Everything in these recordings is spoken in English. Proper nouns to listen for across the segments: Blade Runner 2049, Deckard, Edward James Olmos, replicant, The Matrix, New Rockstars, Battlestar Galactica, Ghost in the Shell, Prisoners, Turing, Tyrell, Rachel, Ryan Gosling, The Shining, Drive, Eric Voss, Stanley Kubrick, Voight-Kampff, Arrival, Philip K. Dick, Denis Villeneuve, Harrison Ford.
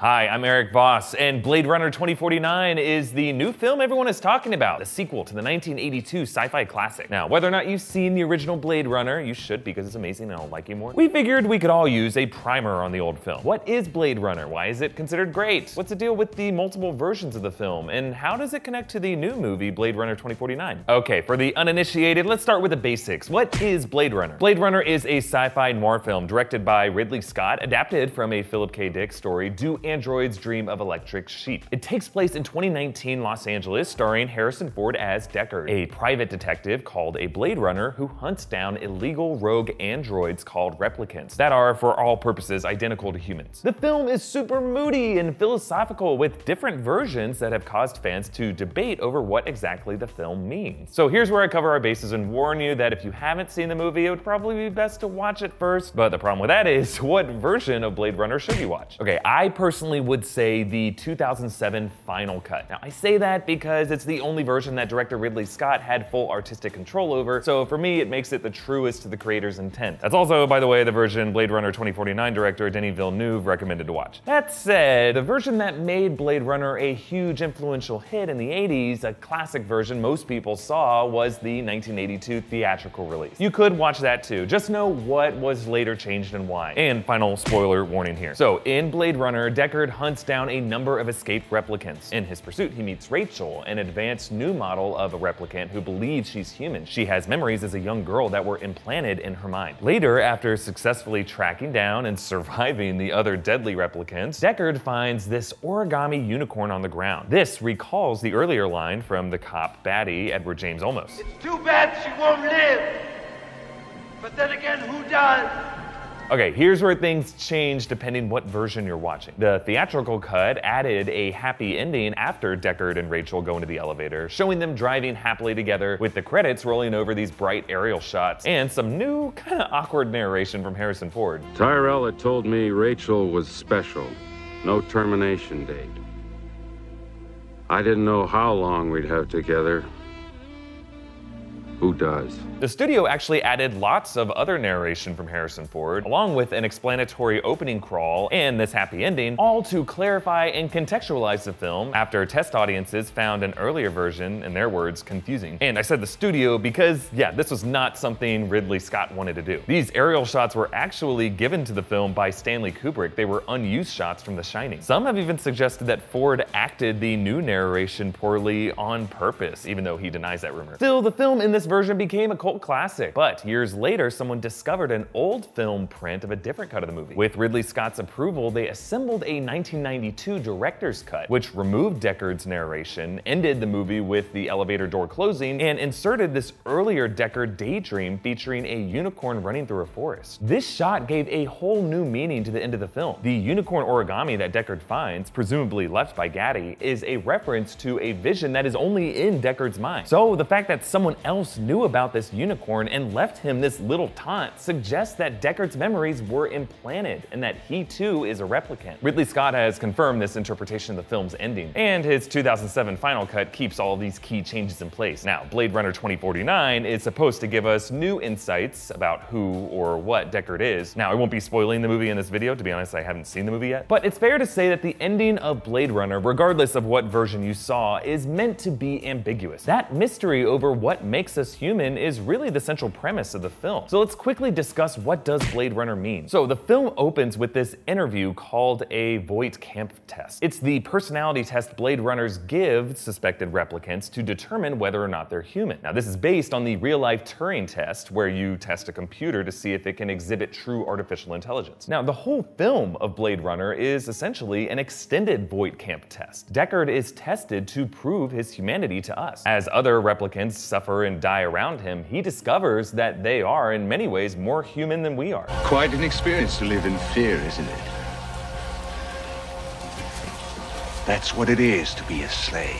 Hi, I'm Eric Voss, and Blade Runner 2049 is the new film everyone is talking about, a sequel to the 1982 sci-fi classic. Now, whether or not you've seen the original Blade Runner, you should because it's amazing and I'll like you more, we figured we could all use a primer on the old film. What is Blade Runner? Why is it considered great? What's the deal with the multiple versions of the film? And how does it connect to the new movie, Blade Runner 2049? Okay, for the uninitiated, let's start with the basics. What is Blade Runner? Blade Runner is a sci-fi noir film directed by Ridley Scott, adapted from a Philip K. Dick story, Do Androids Dream of Electric Sheep. It takes place in 2019 Los Angeles, starring Harrison Ford as Deckard, a private detective called a Blade Runner who hunts down illegal rogue androids called replicants that are, for all purposes, identical to humans. The film is super moody and philosophical, with different versions that have caused fans to debate over what exactly the film means. So here's where I cover our bases and warn you that if you haven't seen the movie, it would probably be best to watch it first. But the problem with that is, what version of Blade Runner should you watch? Okay, I personally would say the 2007 final cut. Now, I say that because it's the only version that director Ridley Scott had full artistic control over, so for me, it makes it the truest to the creator's intent. That's also, by the way, the version Blade Runner 2049 director Denis Villeneuve recommended to watch. That said, the version that made Blade Runner a huge influential hit in the 80s, a classic version most people saw, was the 1982 theatrical release. You could watch that too, just know what was later changed and why. And final spoiler warning here. So, in Blade Runner, Deckard hunts down a number of escaped replicants. In his pursuit, he meets Rachel, an advanced new model of a replicant who believes she's human. She has memories as a young girl that were implanted in her mind. Later, after successfully tracking down and surviving the other deadly replicants, Deckard finds this origami unicorn on the ground. This recalls the earlier line from the cop baddie Edward James Olmos. It's too bad she won't live, but then again, who does? Okay, here's where things change depending what version you're watching. The theatrical cut added a happy ending after Deckard and Rachel go into the elevator, showing them driving happily together with the credits rolling over these bright aerial shots and some new, kind of awkward narration from Harrison Ford. Tyrell had told me Rachel was special, no termination date. I didn't know how long we'd have together. Who does? The studio actually added lots of other narration from Harrison Ford, along with an explanatory opening crawl and this happy ending, all to clarify and contextualize the film after test audiences found an earlier version, in their words, confusing. And I said the studio because, yeah, this was not something Ridley Scott wanted to do. These aerial shots were actually given to the film by Stanley Kubrick. They were unused shots from The Shining. Some have even suggested that Ford acted the new narration poorly on purpose, even though he denies that rumor. Still, the film in this version became a cult classic, but years later someone discovered an old film print of a different cut of the movie. With Ridley Scott's approval, they assembled a 1992 director's cut, which removed Deckard's narration, ended the movie with the elevator door closing, and inserted this earlier Deckard daydream featuring a unicorn running through a forest. This shot gave a whole new meaning to the end of the film. The unicorn origami that Deckard finds, presumably left by Gaddy, is a reference to a vision that is only in Deckard's mind. So the fact that someone else knew about this unicorn and left him this little taunt suggests that Deckard's memories were implanted and that he too is a replicant. Ridley Scott has confirmed this interpretation of the film's ending, and his 2007 final cut keeps all these key changes in place. Now, Blade Runner 2049 is supposed to give us new insights about who or what Deckard is. Now, I won't be spoiling the movie in this video, to be honest, I haven't seen the movie yet, but it's fair to say that the ending of Blade Runner, regardless of what version you saw, is meant to be ambiguous. That mystery over what makes us human is really the central premise of the film. So let's quickly discuss, what does Blade Runner mean? So the film opens with this interview called a Voight-Kampff test. It's the personality test Blade Runners give suspected replicants to determine whether or not they're human. Now, this is based on the real-life Turing test, where you test a computer to see if it can exhibit true artificial intelligence. Now, the whole film of Blade Runner is essentially an extended Voight-Kampff test. Deckard is tested to prove his humanity to us. As other replicants suffer and die around him, he discovers that they are, in many ways, more human than we are. Quite an experience to live in fear, isn't it? That's what it is to be a slave.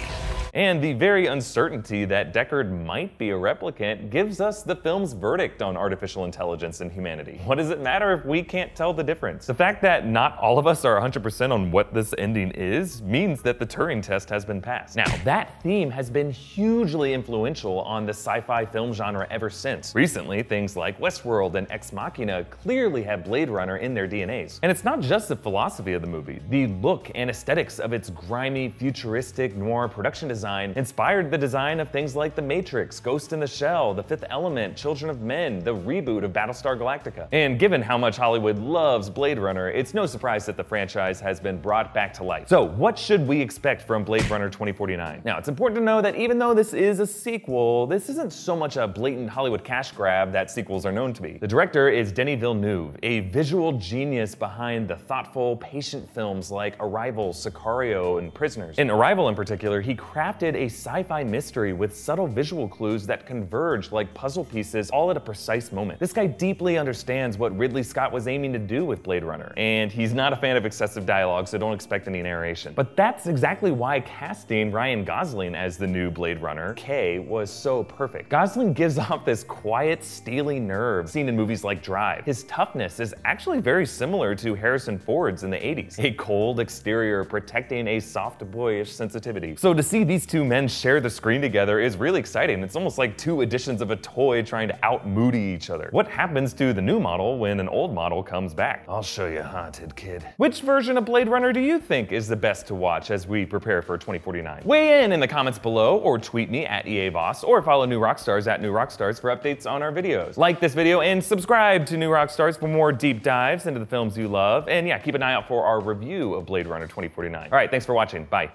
And the very uncertainty that Deckard might be a replicant gives us the film's verdict on artificial intelligence and humanity. What does it matter if we can't tell the difference? The fact that not all of us are 100% on what this ending is means that the Turing test has been passed. Now, that theme has been hugely influential on the sci-fi film genre ever since. Recently, things like Westworld and Ex Machina clearly have Blade Runner in their DNAs. And it's not just the philosophy of the movie. The look and aesthetics of its grimy, futuristic, noir production design inspired the design of things like The Matrix, Ghost in the Shell, The Fifth Element, Children of Men, the reboot of Battlestar Galactica. And given how much Hollywood loves Blade Runner, it's no surprise that the franchise has been brought back to life. So what should we expect from Blade Runner 2049? Now, it's important to know that even though this is a sequel, this isn't so much a blatant Hollywood cash grab that sequels are known to be. The director is Denis Villeneuve, a visual genius behind the thoughtful, patient films like Arrival, Sicario, and Prisoners. In Arrival in particular, he crafted a sci-fi mystery with subtle visual clues that converge like puzzle pieces all at a precise moment. This guy deeply understands what Ridley Scott was aiming to do with Blade Runner, and he's not a fan of excessive dialogue, so don't expect any narration. But that's exactly why casting Ryan Gosling as the new Blade Runner, K, was so perfect. Gosling gives off this quiet, steely nerve seen in movies like Drive. His toughness is actually very similar to Harrison Ford's in the 80s, a cold exterior protecting a soft, boyish sensitivity. So to see these two men share the screen together is really exciting. It's almost like two editions of a toy trying to out-moody each other. What happens to the new model when an old model comes back? I'll show you, haunted kid. Which version of Blade Runner do you think is the best to watch as we prepare for 2049? Weigh in the comments below, or tweet me at EA Voss, or follow New Rockstars at New Rockstars for updates on our videos. Like this video and subscribe to New Rockstars for more deep dives into the films you love. And yeah, keep an eye out for our review of Blade Runner 2049. All right, thanks for watching. Bye.